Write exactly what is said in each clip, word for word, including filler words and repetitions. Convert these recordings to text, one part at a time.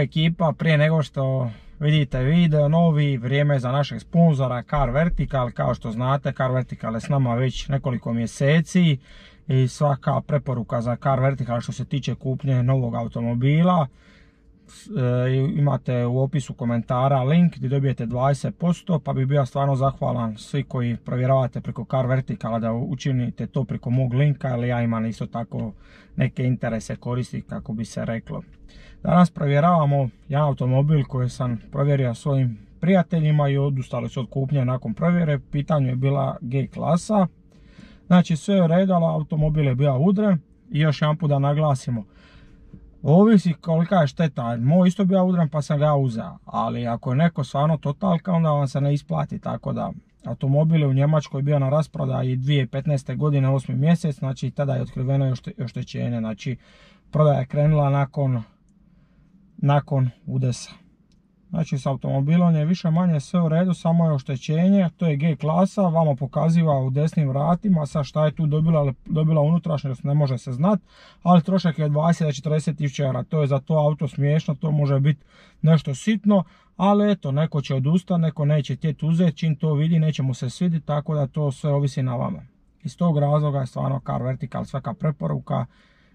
Pozdrav ekipa, prije nego što vidite video novi, vrijeme za našeg sponzora carVertical. Kao što znate, carVertical je s nama već nekoliko mjeseci i svaka preporuka za carVertical što se tiče kupnje novog automobila, imate u opisu komentara link gdje dobijete dvadeset posto, pa bi bio stvarno zahvalan svi koji provjeravate preko carVerticala da učinite to preko mog linka, ali ja imam isto tako neke interese koristiti, kako bi se reklo. Danas provjeravamo jedan automobil koji sam provjerio svojim prijateljima i odustali su od kupnje nakon provjere. Pitanje je bila G klasa. Znači sve je redalo, automobil je bio udre i još jedan put da naglasimo. Ovisi kolika je šteta, moj isto bio udran pa sam ga uzeo, ali ako je neko stvarno totalka onda vam se ne isplati, tako da automobil je u Njemačkoj bio na rasprodaji dvije tisuće petnaeste. godine osmi mjesec, znači tada je otkriveno još oštećenje, znači prodaja je krenula nakon, nakon udesa. Znači s automobilom je više manje sve u redu, samo je oštećenje, to je G klasa, vama pokaziva u desnim vratima, sa šta je tu dobila, dobila unutrašnjost ne može se znat, ali trošak je od dvadeset do četrdeset tisuća eura, to je za to auto smiješno, to može biti nešto sitno, ali eto, neko će odustati, neko neće htjeti uzeti, čim to vidi neće mu se svidjeti, tako da to sve ovisi na vama. Iz tog razloga je stvarno carVertical svaka preporuka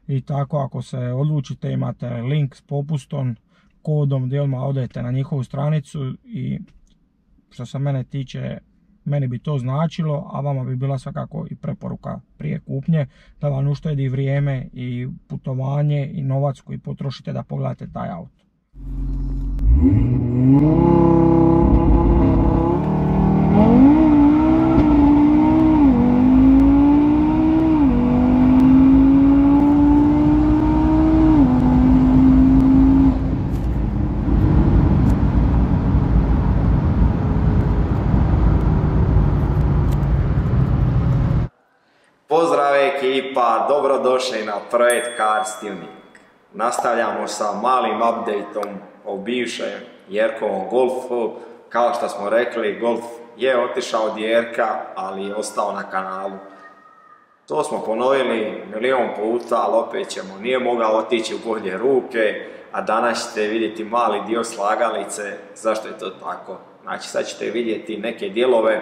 i tako ako se odlučite imate link s popustom, kodom gdje odmah odete na njihovu stranicu i što se mene tiče, meni bi to značilo, a vama bi bila svakako i preporuka prije kupnje da vam uštedi vrijeme i putovanje i novac koji potrošite da pogledate taj auto. Ekipa, dobrodošli na Project Cars Tuning. Nastavljamo sa malim update-om o bivšem Jerkovom Golfu. Kao što smo rekli, Golf je otišao od Jerka, ali je ostao na kanalu. To smo ponovili milion puta, ali opet ćemo. Nije mogao otići u gornje ruke, a danas ćete vidjeti mali dio slagalice. Zašto je to tako? Znači sad ćete vidjeti neke dijelove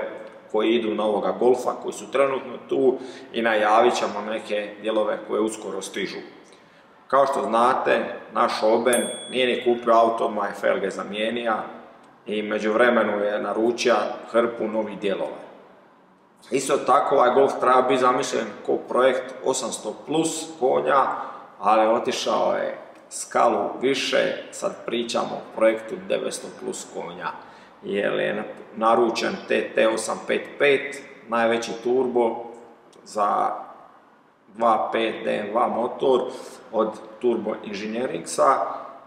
koji idu na ovoga Golfa, koji su trenutno tu i najavit ćemo neke dijelove koje uskoro stižu. Kao što znate, naš Oben nije ni kupio auto, Majfel ga je zamijenio i međuvremenu je naručio hrpu novih dijelova. Isto tako ovaj Golf treba biti zamišljen kao projekt osamsto plus konja, ali otišao je skalu više, sad pričamo o projektu devetsto plus konja. Jer je naručen T T osam pet pet, najveći turbo za dva pet D M dva motor od Turbo Engineeringsa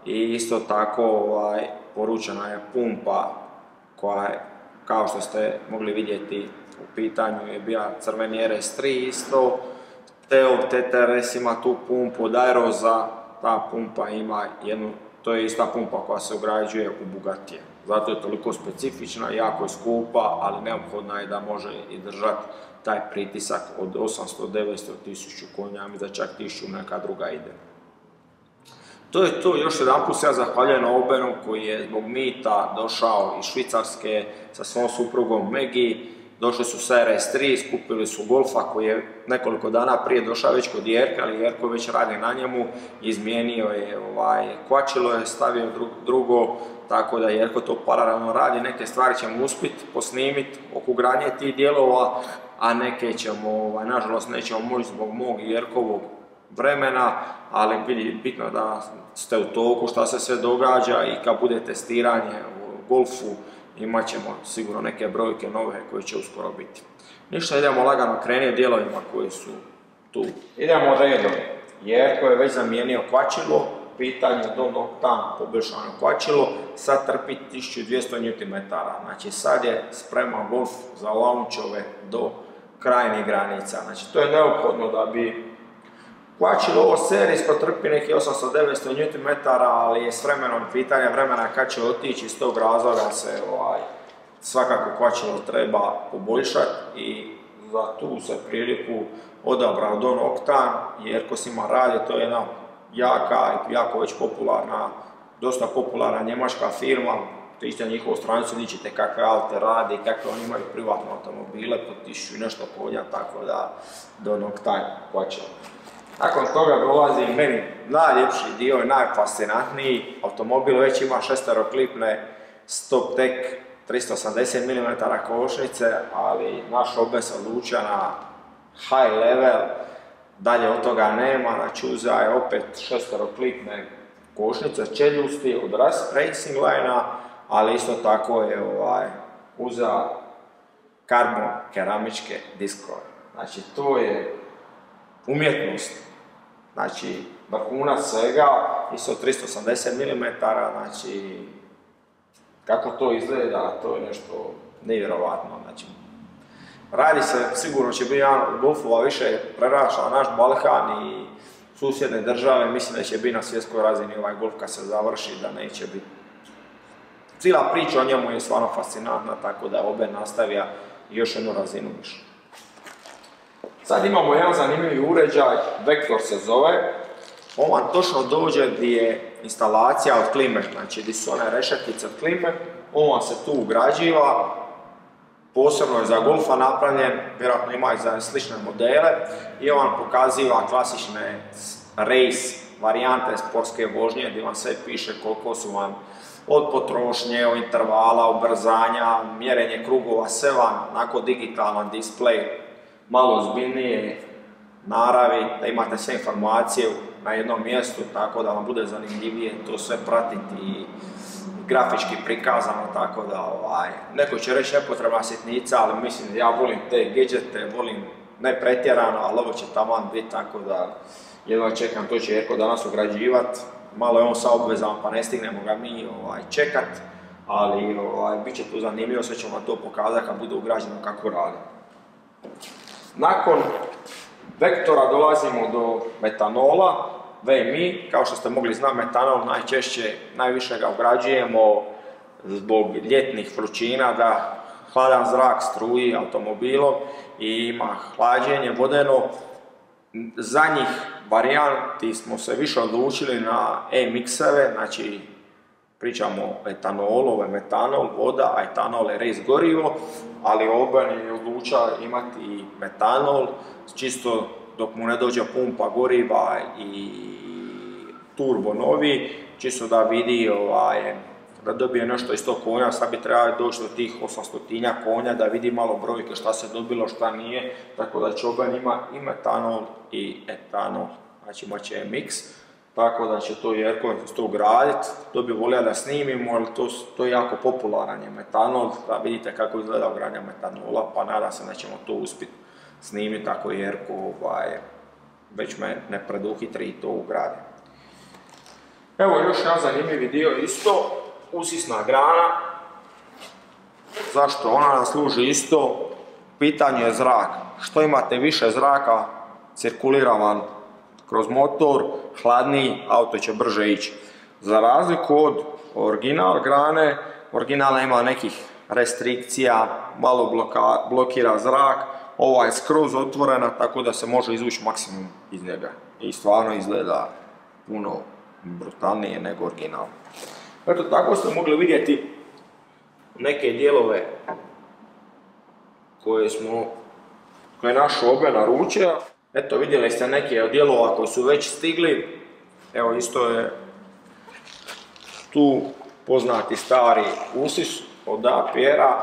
i isto tako ovaj, poručena je pumpa koja je, kao što ste mogli vidjeti u pitanju, je bila crveni R S tri isto. Teo T T R S ima tu pumpu od Aeroza, ta pumpa ima jednu, to je ista pumpa koja se ugrađuje u Bugatije. Zato je toliko specifična, jako je skupa, ali neophodna je da može i držati taj pritisak od osamsto do devetsto tisuća konja, mi da čak tisuću neka druga ide. To je to, još jedan put se ja zahvaljujem Obenu koji je zbog mita došao iz Švicarske sa svojom suprugom Megi, došli su sa R S tri, skupili su Golfa koji je nekoliko dana prije došao već kod Jerka, ali Jerko već radi na njemu, izmijenio je, ovaj, kvačilo je, stavio drugo, tako da Jerko to paralelno radi, neke stvari ćemo uspjeti posnimiti oko ugradnje tih dijelova, a neke ćemo, ovaj, nažalost nećemo moći zbog mog Jerkovog vremena, ali bitno je da ste u toku šta se sve događa i kad bude testiranje u Golfu, imat ćemo sigurno neke brojke nove koje će uskoro biti. Ništa, idemo lagano krenuti dijelovima koji su tu. Idemo redom. Jerko je već zamijenio kvačilo, pitanje Don Octane poboljšano kvačilo, sad trpi tisuću dvjesto newton metara. Znači sad je spreman Golf za launchove do krajnjih granica. Znači to je neophodno da bi kvačilo ovo serijsko trpi neki osamsto do devetsto newton metara, ali je s vremenom pitanje vremena kad će otići, iz tog razloga se ovaj, svakako kvačilo treba poboljšati i za tu se priliku odabrao Don Octane jer ko s njima radi, to je jedna jaka i jako već popularna dosta popularna njemačka firma, te isto na njihovu stranicu vidite kakve alte rade i kakve oni imaju privatne automobile, po tisuću i nešto konja, tako da Don Octane počeo. Nakon toga dolazi meni najljepši dio i najfascinantniji automobil, već ima šesteroklipne Stop-tech tristo osamdeset milimetara košnice, ali naš Oben se odlučio na high level, dalje od toga nema, znači uzeo je opet šesteroklipne košnice, čeljusti od Rust Racing Linea, ali isto tako je ovaj, uzeo karbon keramičke diskove. Znači to je umjetnost, znači vrhunac svega, isto tristo osamdeset milimetara, znači kako to izgleda, to je nešto nevjerovatno. Znači, radi se, sigurno će biti jedan od golfova više preraša naš Balkan i susjedne države, mislim da će biti na svjetskoj razini ovaj golf kad se završi, da neće biti. Cijela priča o njemu je stvarno fascinantna, tako da Oben nastavlja još jednu razinu više. Sad imamo jedan zanimljiv uređaj, Vektor se zove. On vam točno dođe gdje je instalacija od Klimet, znači gdje su one rešetice od Klimet, on vam se tu ugrađiva, posebno je za golfa napravljen, vjerojatno ima i za slične modele, i on vam pokaziva klasične race varijante sportske vožnje gdje vam sve piše koliko su vam od potrošnje, od intervala, ubrzanja, mjerenje krugova, sve vam onako digitalan display, malo ozbiljnije naravi, da imate sve informacije na jednom mjestu, tako da vam bude zanimljivije to sve pratiti i grafički prikazano, tako da ovaj, neko će reći nepotrebna sitnica, ali mislim da ja volim te gadgete, volim ne pretjerano, ali ovo će taman biti, tako da jedva čekam, to će Jerko danas ugrađivat, malo je on sa obvezama pa ne stignemo ga mi ovaj, čekat, ali ovaj, bit će tu zanimljivo, sve ćemo vam to pokazati kad bude ugrađeno kako radi. Nakon Vektora dolazimo do metanola, V M I, kao što ste mogli znati, metanol najčešće, najviše ga ugrađujemo zbog ljetnih vrućina, da hladan zrak struji automobilom i ima hlađenje vodeno. Za njih varijanti smo se više odlučili na E-mikseve, znači pričamo o etanolu, metanol, voda, a etanol je res gorivo, ali Oben je odlučio imati i metanol, čisto dok mu ne dođe pumpa goriva i turbo novi, čisto da vidi, ovaj, da dobije nešto iz sto konja, sad bi trebalo doći do tih osamstotinjak konja, da vidi malo brojke šta se dobilo, šta nije, tako da će Oben ima i metanol i etanol, znači imat će miks. Tako da će to Jerko to ugraditi, to bi volio da snimimo, ali to, to je jako popularan je metanol, da vidite kako izgleda ugradnja metanola, pa nadam se da ćemo to uspjeti snimiti ako Jerko ovaj, već me ne preduhitri i to ugradi. Evo još jedan zanimljiv dio isto, usisna grana, zašto ona nam služi isto, pitanje je zrak, što imate više zraka cirkulira vam kroz motor, hladniji, auto će brže ići. Za razliku od original grane, originalna ima nekih restrikcija, malo bloka, blokira zrak, ova je skroz otvorena, tako da se može izvući maksimum iz njega. I stvarno izgleda puno brutalnije nego original. Eto, tako ste mogli vidjeti neke dijelove koje smo, koje je naš Oben naručio. Eto, vidjeli ste neke od dijelova koji su već stigli, evo isto je tu poznati stari usis od A P R-a,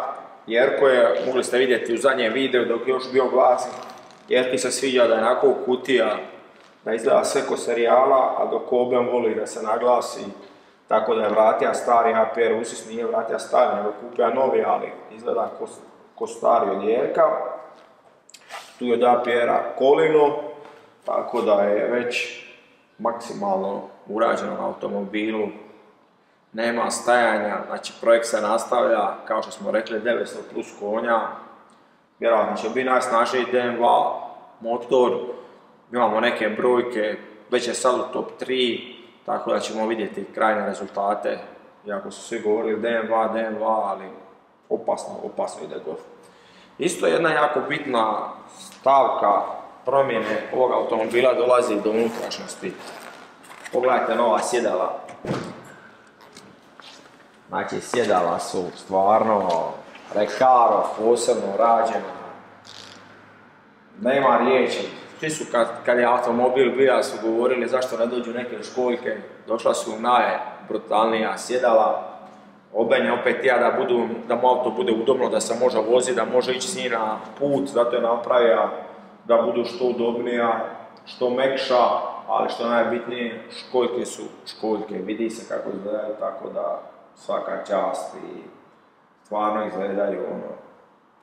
Jerko je, mogli ste vidjeti u zadnjem videu dok je još bio glasan, Jerko se sviđa da je onako kutija, da izgleda sve ko serijala, a dok Oben voli da se naglasi, tako da je vratio stari A P R usis, nije vratio stari, nego kupio novi, ali izgleda ko, ko stari od Jerka. Tu je od A P R-a kolino, tako da je već maksimalno urađeno na automobilu, nema stajanja, znači projekt se nastavlja, kao što smo rekli, devetsto plus konja, vjerojatno će biti najsnažniji D M dva motor, imamo neke brojke, već je sad u top tri, tako da ćemo vidjeti krajnje rezultate, iako su svi govorili D M dva, D M dva, ali opasno, opasno ide golf. Isto jedna jako bitna stavka promjene ovog automobila dolazi do unutrašnjosti. Pogledajte nova sjedala. Znači sjedala su stvarno Recaro posebno rađena. Nema riječi. Svi su kad, kad je automobil bio su govorili zašto ne dođu neke školjke. Došla su najbrutalnija sjedala. Oben je opet tija da, budu, da mu auto bude udobno, da se može voziti, da može ići s njim na put, zato je napravio da budu što udobnija, što mekša, ali što najbitnije, školjke su školjke, vidi se kako izgledaju, tako da svaka čast i stvarno izgledaju ono,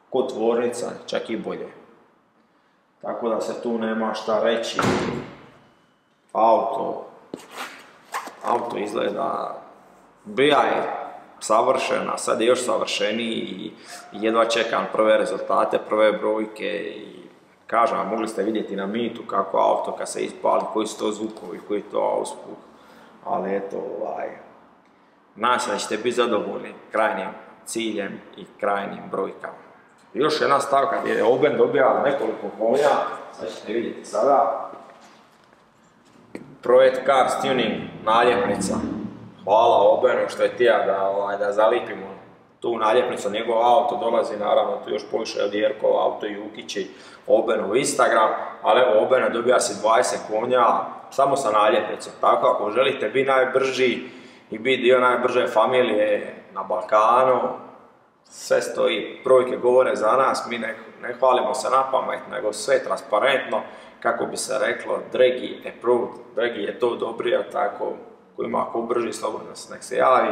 ko tvornica, čak i bolje. Tako da se tu nema šta reći, auto, auto izgleda, bija je savršena, sad je još savršeniji i jedva čekam prve rezultate, prve brojke i kažem, mogli ste vidjeti na mitu kako auto kad se ispali, koji su to zvukovi, koji je to auspuh, ali eto ovaj, nadam se da ćete biti zadovoljni krajnjim ciljem i krajnjim brojkama. Još jedna stavka gdje je Oben dobija nekoliko konja, sad ćete vidjeti sada, Project Cars Tuning naljepnica. Hvala Obenu što je tija da, da zalipimo tu naljepnicu, njegov auto dolazi naravno tu još poviše od Jerkova auto Jukići, Obenu Instagram, ali evo Obena dobija se dvadeset konja samo sa naljepnicom, tako ako želite biti najbrži i biti dio najbrže familije na Balkanu, sve stoji, brojke govore za nas, mi ne, ne hvalimo se na pamet, nego sve transparentno, kako bi se reklo, Dregi approved, Dregi je to odobrio, tako ko ima, ko brži, slobodno se nek se javi.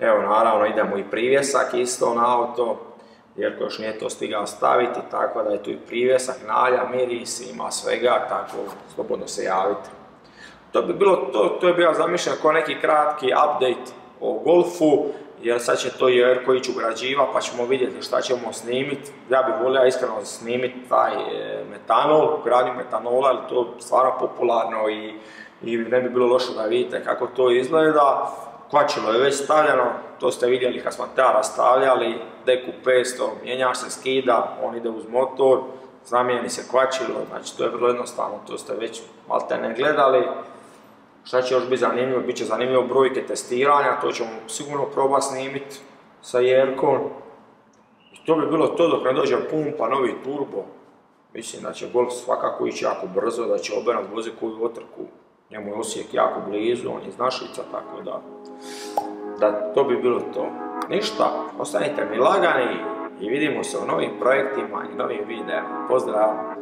Evo naravno idemo i privjesak isto na auto, jer još nije to stigao staviti, tako da je tu i privjesak, nalja, miris, ima svega, tako slobodno se javite. To bi bilo to, to je bio zamišljen kao neki kratki update o Golfu, jer sad će to Jerko ići ugrađiva pa ćemo vidjeti šta ćemo snimiti. Ja bih volio iskreno snimiti taj metanol, gradnju metanola, ali to je stvarno popularno i i ne bi bilo loše da vidite kako to izgleda. Kvačilo je već stavljeno, to ste vidjeli kad smo tara stavljali, Deku petsto, mijenjač se skida, on ide uz motor, zamijeni se kvačilo, znači to je vrlo jednostavno, to ste već malte ne gledali. Šta će još biti zanimljivo, bit će zanimljivo brojke testiranja, to ćemo sigurno probati snimiti sa Jerkom. I to bi bilo to dok ne dođe pumpa, novi turbo. Mislim da će Golf svakako ići jako brzo, da će Oben odvoziti koju otrku. Njemu je Osijek jako blizu, on je iz Našica, tako da, da to bi bilo to. Ništa, ostanite mi lagani i vidimo se u novim projektima i novim videima. Pozdrav!